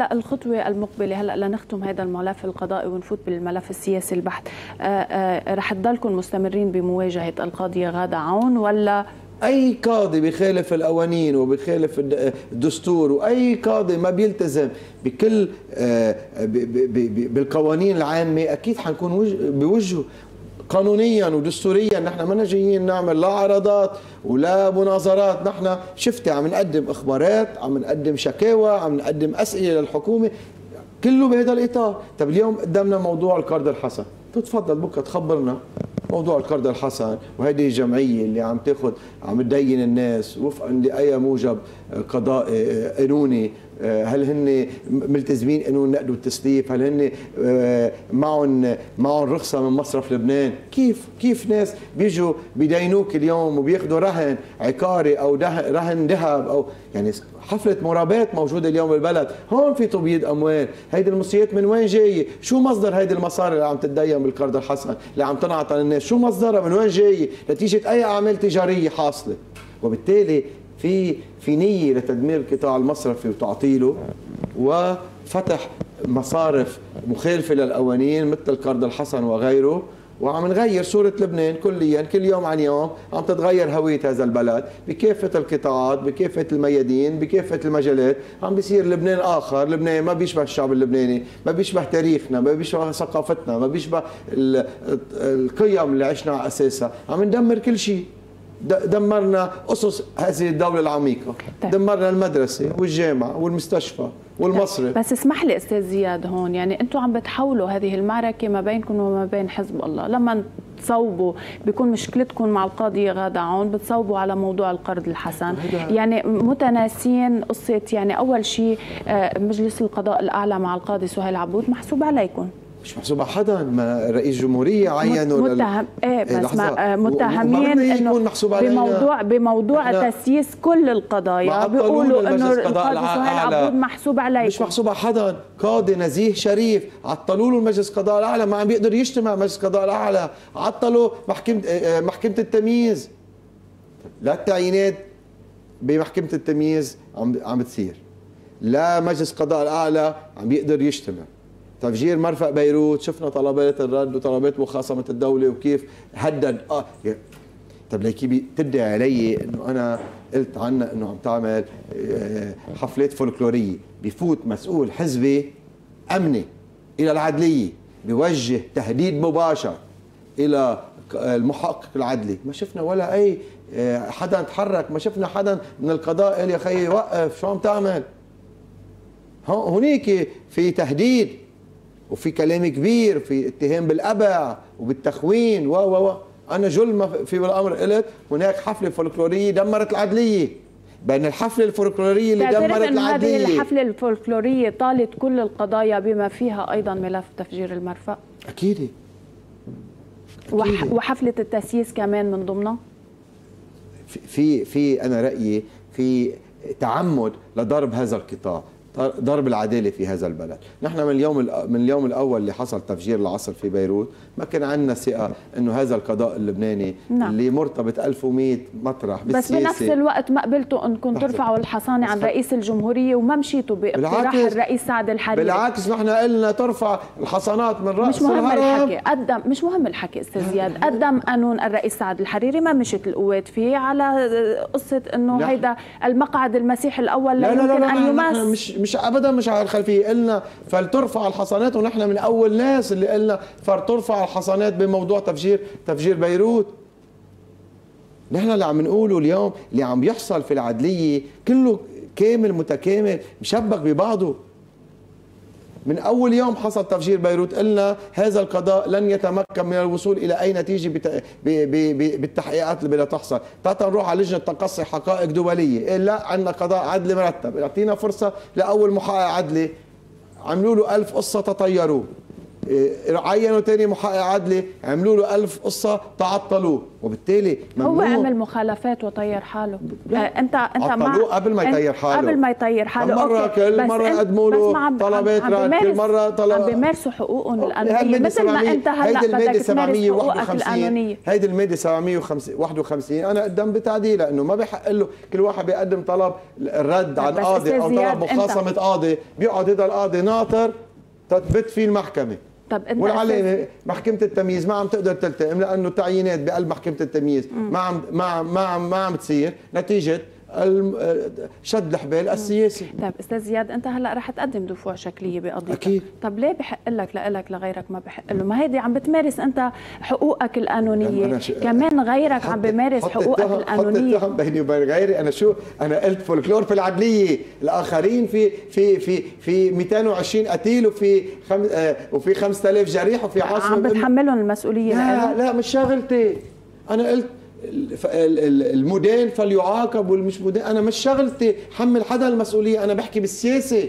هلا الخطوة المقبلة، هلا لنختم هذا الملف القضائي ونفوت بالملف السياسي البحت، رح تضلكم مستمرين بمواجهة القاضية غادة عون ولا؟ أي قاضي بخالف القوانين وبخالف الدستور وأي قاضي ما بيلتزم بكل بالقوانين العامة أكيد حنكون بوجهه قانونيا ودستوريا. نحن ما جايين نعمل لا عرضات ولا مناظرات، نحن شفتي عم نقدم اخبارات، عم نقدم شكاوى، عم نقدم اسئله للحكومه، كله بهذا الاطار. طب اليوم قدامنا موضوع القرض الحسن، تفضل بكره تخبرنا موضوع القرض الحسن وهذه الجمعيه اللي عم تاخذ عم تدين الناس وفقا لاي موجب قضائي قانوني، هل هن ملتزمين قانون النقد والتسليف؟ هل هن معهم رخصه من مصرف لبنان؟ كيف ناس بيجوا بيدينوك اليوم وبياخذوا رهن عقاري او رهن ذهب او يعني حفله مرابات موجوده اليوم بالبلد، هون في تبييض اموال، هيدي المصريات من وين جايه؟ شو مصدر هيدي المصاري اللي عم تتدين بالقرض الحسن، اللي عم تنعطى للناس، شو مصدرها؟ من وين جايه؟ نتيجه اي اعمال تجاريه حاصله، وبالتالي في نيه لتدمير القطاع المصرفي وتعطيله وفتح مصارف مخالفه للقوانين مثل القرض الحسن وغيره، وعم نغير صوره لبنان كليا، كل يوم عن يوم عم تتغير هويه هذا البلد بكافه القطاعات، بكافه الميادين، بكافه المجالات، عم بيصير لبنان اخر، لبنان ما بيشبه الشعب اللبناني، ما بيشبه تاريخنا، ما بيشبه ثقافتنا، ما بيشبه القيم اللي عشنا على اساسها، عم ندمر كل شيء. دمرنا أسس هذه الدولة العميقة، طيب. دمرنا المدرسة والجامعة والمستشفى والمصرف. بس اسمح لي أستاذ زياد، هون يعني أنتم عم بتحولوا هذه المعركة ما بينكم وما بين حزب الله، لما تصوبوا بيكون مشكلتكم مع القاضية غادة عون بتصوبوا على موضوع القرض الحسن، يعني متناسين قصة، يعني أول شيء مجلس القضاء الأعلى مع القاضي سهيل عبود محسوب عليكم، مش محسوب على حدا، ما رئيس جمهورية عينه متهم بس متهمين انه بموضوع تسييس كل القضايا، بيقولوا انه القاضي سهيل عبود محسوب عليكم، مش محسوب على حدا، قاضي نزيه شريف عطلوا له المجلس القضاء الاعلى، ما عم بيقدر يجتمع مجلس القضاء الاعلى، عطلوا محكمة التمييز، لا التعيينات بمحكمة التمييز عم بتصير، لا مجلس القضاء الاعلى عم بيقدر يجتمع، تفجير مرفأ بيروت شفنا طلبات الرد وطلبات مخاصمة الدولة وكيف هدد. طب ليكي بتدعي علي انه انا قلت عنها انه عم تعمل حفلات فولكلورية، بفوت مسؤول حزبي امني الى العدلية بوجه تهديد مباشر الى المحقق العدلي، ما شفنا ولا اي حدا تحرك، ما شفنا حدا من القضاء قال يا خيي وقف شو عم تعمل. هنيك في تهديد وفي كلام كبير، في اتهام بالقبع وبالتخوين و انا جل ما في بالامر قلت هناك حفله فولكلوريه دمرت العدليه، بين الحفله الفولكلوريه اللي دمرت العدليه. هذه الحفله الفولكلوريه طالت كل القضايا بما فيها ايضا ملف تفجير المرفأ اكيد، وحفله التسييس كمان من ضمنها. في انا رايي في تعمد لضرب هذا القطاع، ضرب العداله في هذا البلد. نحن من اليوم الاول اللي حصل تفجير العصر في بيروت ما كان عندنا ثقه انه هذا القضاء اللبناني نعم. اللي مرتبط 1100 مطرح بالسياسه، بس بنفس الوقت ما قبلتوا انكم ترفعوا الحصانه عن رئيس الجمهوريه وما مشيتوا باقتراح الرئيس سعد الحريري. بالعكس نحن قلنا ترفع الحصانات من راس مش مهم الهرم. الحكي قدم مش مهم الحكي استاذ زياد، قدم قانون الرئيس سعد الحريري ما مشت القوات فيه على قصه انه هيدا المقعد المسيحي الاول لا يمكن لا ان يماس، مش ابدا مش على الخلفيه، قلنا فلترفع الحصانات، ونحن من اول ناس اللي قلنا فلترفع الحصانات بموضوع تفجير بيروت. نحن اللي عم نقوله اليوم اللي عم يحصل في العدليه كله كامل متكامل مشبك ببعضه. من اول يوم حصل تفجير بيروت قلنا هذا القضاء لن يتمكن من الوصول الى اي نتيجه بالتحقيقات اللي بدها تحصل، تعال نروح على لجنه تقصي حقائق دوليه، لا عندنا قضاء عدل مرتب، اعطينا فرصه لاول محقق عدلي عملوا له 1000 قصه تطيروه، عينوا تاني محقق عدلي، عملوا له 1000 قصه تعطلوه، وبالتالي ممنوع. هو عمل مخالفات وطير حاله. انت عطلوه قبل ما يطير حاله، مره أوكي. كل مره قدموا له طلبات رد، كل مره طلب بيمارسوا حقوقهم القانونيه مثل ما انت هلا بدك تمارس حقوقك القانونيه. هيدي الماده 751 انا قدم بتعديلها انه ما بحق له كل واحد بيقدم طلب الرد عن قاضي او طلب مخاصمه قاضي، بيقعد هذا القاضي ناطر تثبت فيه المحكمه. طب والعلامه محكمه التمييز ما عم تقدر تلتئم لانه التعيينات بقلب محكمه التمييز ما عم تصير نتيجه شد الحبال السياسي. طيب استاذ زياد، انت هلا رح تقدم دفوع شكليه بقضيتك اكيد. طب ليه بحق لك لغيرك ما بحق له؟ ما هيدي عم بتمارس انت حقوقك القانونيه، كمان غيرك عم بمارس حقوقك القانونيه. حط التهم بيني وبين غيري، انا شو انا قلت فولكلور في العدليه، الاخرين في 220 قتيل وفي 5000 جريح وفي عاصمه عم بتحملهم المسؤوليه. لا مش شغلتي، انا قلت المدان فليعاقب والمش مدان، انا مش شغلتي حمل حدا المسؤوليه، انا بحكي بالسياسه.